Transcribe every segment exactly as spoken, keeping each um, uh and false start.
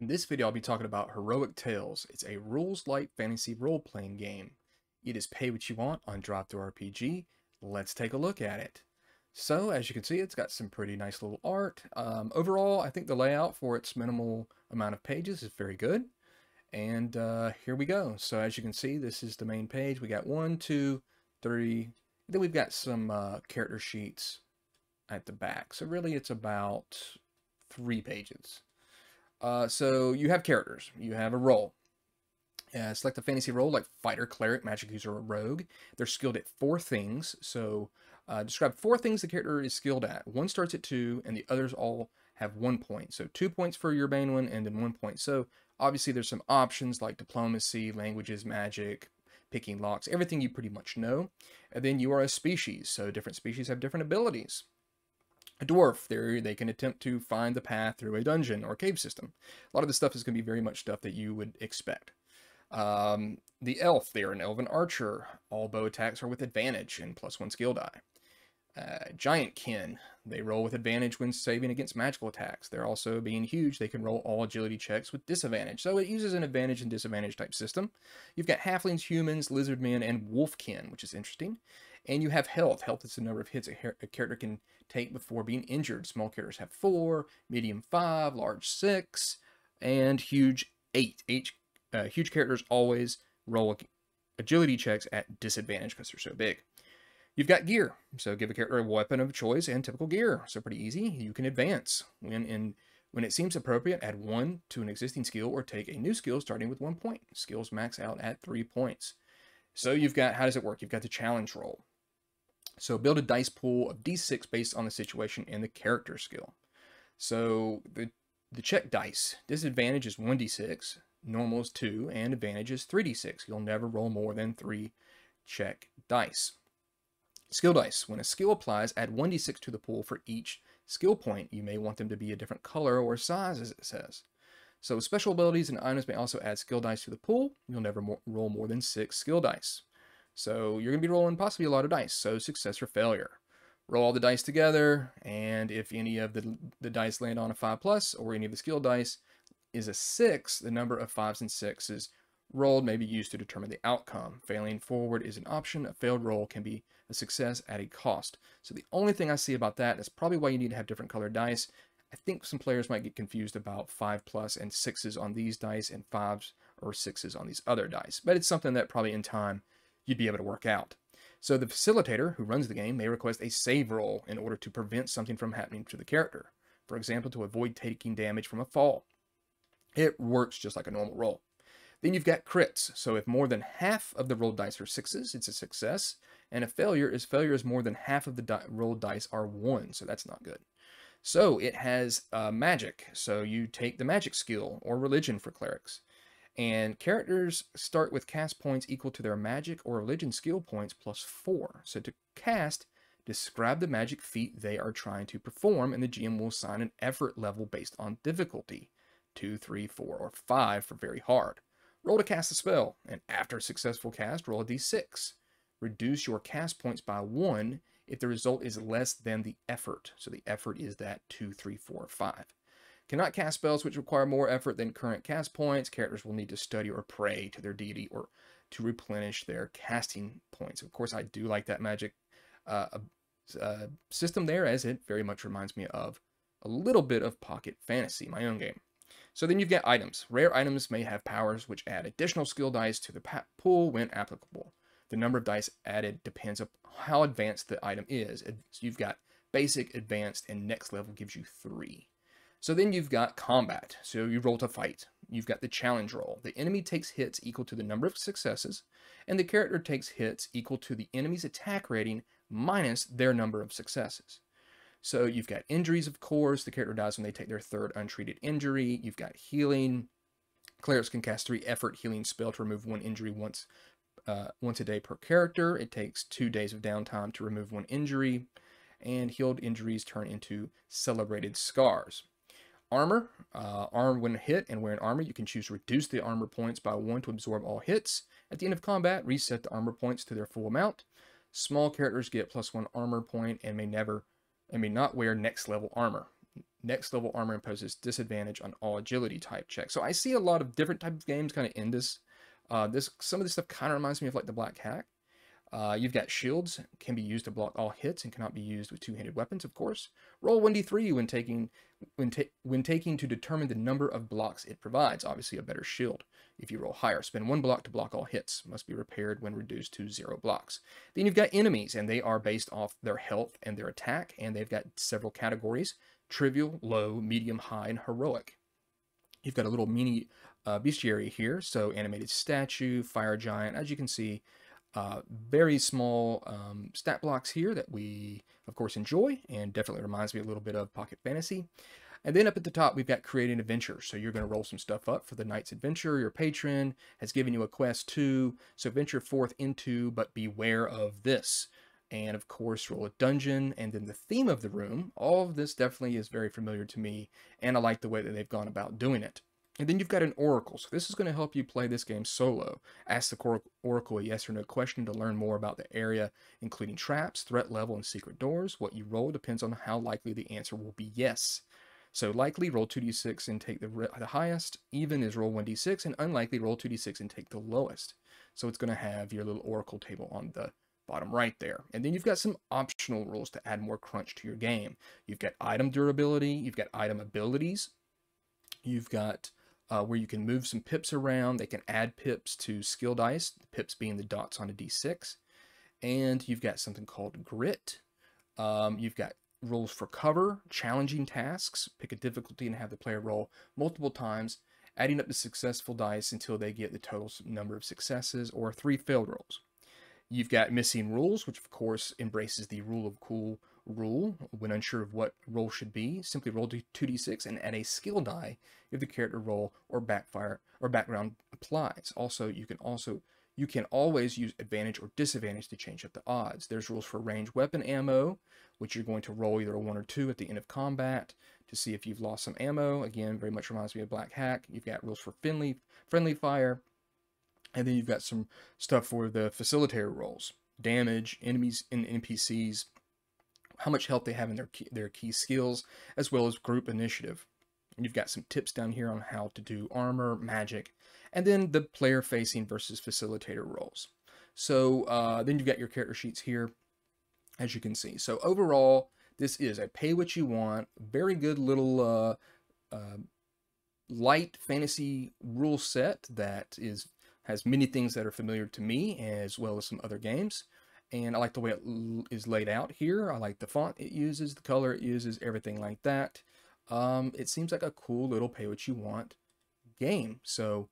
In this video, I'll be talking about Heroic Tales. It's a rules-light fantasy role-playing game. It is pay what you want on DriveThruRPG. Let's take a look at it. So, as you can see, it's got some pretty nice little art. Um, overall, I think the layout for its minimal amount of pages is very good. And uh, here we go. So, as you can see, this is the main page. We got one, two, three. Then we've got some uh, character sheets at the back. So, really, it's about three pages. Uh, so you have characters, you have a role. Uh, select a fantasy role like fighter, cleric, magic user, or rogue. They're skilled at four things. So uh, describe four things the character is skilled at. One starts at two and the others all have one point. So two points for your main one and then one point. So obviously there's some options like diplomacy, languages, magic, picking locks, everything you pretty much know. And then you are a species. So different species have different abilities. A dwarf, they can attempt to find the path through a dungeon or cave system. A lot of this stuff is going to be very much stuff that you would expect. Um, the elf, they are an elven archer. All bow attacks are with advantage and plus one skill die. Uh, giant kin, they roll with advantage when saving against magical attacks. They're also, being huge, they can roll all agility checks with disadvantage. So it uses an advantage and disadvantage type system. You've got halflings, humans, lizard men, and wolfkin, which is interesting. And you have health. Health is the number of hits a, a character can take before being injured. Small characters have four, medium five, large six, and huge eight. H, uh, huge characters always roll agility checks at disadvantage because they're so big. You've got gear. So give a character a weapon of choice and typical gear. So pretty easy. You can advance. When, in, when it seems appropriate, add one to an existing skill or take a new skill starting with one point. Skills max out at three points. So you've got, how does it work? You've got the challenge roll. So build a dice pool of D six based on the situation and the character skill. So the, the check dice, disadvantage is one D six, normal is two, and advantage is three D six. You'll never roll more than three check dice. Skill dice, when a skill applies, add one D six to the pool for each skill point. You may want them to be a different color or size, as it says. So special abilities and items may also add skill dice to the pool. You'll never more, roll more than six skill dice. So you're going to be rolling possibly a lot of dice, so success or failure. Roll all the dice together, and if any of the, the dice land on a five plus or any of the skill dice is a six, the number of fives and sixes rolled may be used to determine the outcome. Failing forward is an option. A failed roll can be a success at a cost. So the only thing I see about that is probably why you need to have different colored dice. I think some players might get confused about five plus and sixes on these dice and fives or sixes on these other dice. But it's something that probably in time you'd be able to work out. So the facilitator who runs the game may request a save roll in order to prevent something from happening to the character. For example, to avoid taking damage from a fall. It works just like a normal roll. Then you've got crits. So if more than half of the rolled dice are sixes, it's a success. And a failure is failure is more than half of the di rolled dice are one. So that's not good. So it has uh, magic. So you take the magic skill or religion for clerics. And characters start with cast points equal to their magic or religion skill points plus four. So to cast, describe the magic feat they are trying to perform, and the G M will assign an effort level based on difficulty, two, three, four, or five for very hard. Roll to cast the spell, and after a successful cast, roll a D six. Reduce your cast points by one if the result is less than the effort. So the effort is that two, three, four, or five. Cannot cast spells which require more effort than current cast points. Characters will need to study or pray to their deity or to replenish their casting points. Of course, I do like that magic uh, uh, system there, as it very much reminds me of a little bit of Pocket Fantasy, my own game. So then you've got items. Rare items may have powers which add additional skill dice to the pool when applicable. The number of dice added depends on how advanced the item is. So you've got basic, advanced, and next level gives you three. So then you've got combat. So you roll to fight. You've got the challenge roll. The enemy takes hits equal to the number of successes, and the character takes hits equal to the enemy's attack rating minus their number of successes. So you've got injuries, of course. The character dies when they take their third untreated injury. You've got healing. Clerics can cast three effort healing spell to remove one injury once, uh, once a day per character. It takes two days of downtime to remove one injury, and healed injuries turn into celebrated scars. Armor, uh, arm when hit and wearing armor, you can choose to reduce the armor points by one to absorb all hits. At the end of combat, reset the armor points to their full amount. Small characters get plus one armor point and may never, and may not wear next level armor. Next level armor imposes disadvantage on all agility type checks. So I see a lot of different types of games kind of in this. Uh, this some of this stuff kind of reminds me of like the Black Hack. Uh, you've got shields, can be used to block all hits and cannot be used with two-handed weapons, of course. Roll one d three when taking when, ta when taking to determine the number of blocks it provides. Obviously a better shield if you roll higher. Spend one block to block all hits. Must be repaired when reduced to zero blocks. Then you've got enemies, and they are based off their health and their attack, and they've got several categories: trivial, low, medium, high, and heroic. You've got a little mini uh, bestiary here, so animated statue, fire giant, as you can see. Uh, very small um, stat blocks here that we, of course, enjoy, and definitely reminds me a little bit of Pocket Fantasy. And then up at the top, we've got Create an Adventure. So you're going to roll some stuff up for the Knight's Adventure. Your patron has given you a quest to, so venture forth into, but beware of this. And, of course, roll a dungeon, and then the theme of the room. All of this definitely is very familiar to me, and I like the way that they've gone about doing it. And then you've got an oracle. So this is going to help you play this game solo. Ask the oracle a yes or no question to learn more about the area, including traps, threat level, and secret doors. What you roll depends on how likely the answer will be yes. So likely, roll two d six and take the, the highest. Even is roll one d six, and unlikely, roll two d six and take the lowest. So it's going to have your little oracle table on the bottom right there. And then you've got some optional rules to add more crunch to your game. You've got item durability. You've got item abilities. You've got... Uh, where you can move some pips around. They can add pips to skill dice, the pips being the dots on a d six. And you've got something called grit. Um, you've got rules for cover, challenging tasks, pick a difficulty and have the player roll multiple times, adding up the successful dice until they get the total number of successes, or three failed rolls. You've got missing rules, which of course embraces the rule of cool rule. When unsure of what roll should be, simply roll two d six and add a skill die if the character roll or backfire or background applies. Also, you can also you can always use advantage or disadvantage to change up the odds. There's rules for range weapon ammo, which you're going to roll either a one or two at the end of combat to see if you've lost some ammo. Again, very much reminds me of Black Hack. You've got rules for friendly friendly fire. And then you've got some stuff for the facilitator roles, damage, enemies and N P Cs, how much health they have in their key, their key skills, as well as group initiative. And you've got some tips down here on how to do armor, magic, and then the player-facing versus facilitator roles. So uh, then you've got your character sheets here, as you can see. So overall, this is a pay what you want, very good little... Uh, uh, light fantasy rule set that is... has many things that are familiar to me, as well as some other games. And I like the way it l is laid out here. I like the font it uses, the color it uses, everything like that. Um, it seems like a cool little pay what you want game. So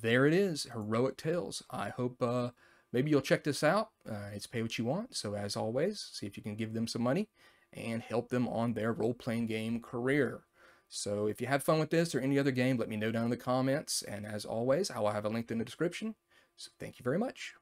there it is, Heroic Tales. I hope uh, maybe you'll check this out. Uh, it's pay what you want. So as always, see if you can give them some money and help them on their role-playing game career. So if you had fun with this or any other game, let me know down in the comments. And as always, I will have a link in the description. So thank you very much.